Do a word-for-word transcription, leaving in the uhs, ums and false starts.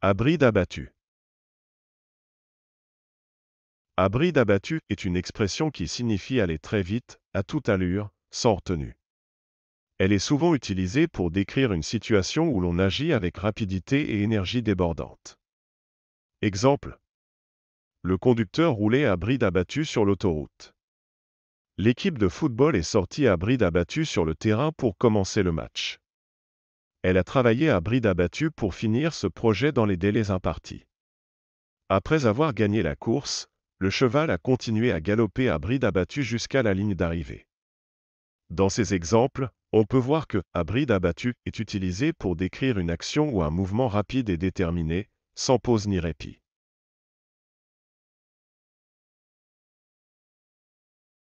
Abri d'abattu. Abri d'abattu est une expression qui signifie aller très vite, à toute allure, sans retenue. Elle est souvent utilisée pour décrire une situation où l'on agit avec rapidité et énergie débordante. Exemple. Le conducteur roulait à bride abattue sur l'autoroute. L'équipe de football est sortie à bride abattue sur le terrain pour commencer le match. Elle a travaillé à bride abattue pour finir ce projet dans les délais impartis. Après avoir gagné la course, le cheval a continué à galoper à bride abattue jusqu'à la ligne d'arrivée. Dans ces exemples, on peut voir que « à bride abattue » est utilisé pour décrire une action ou un mouvement rapide et déterminé, sans pause ni répit.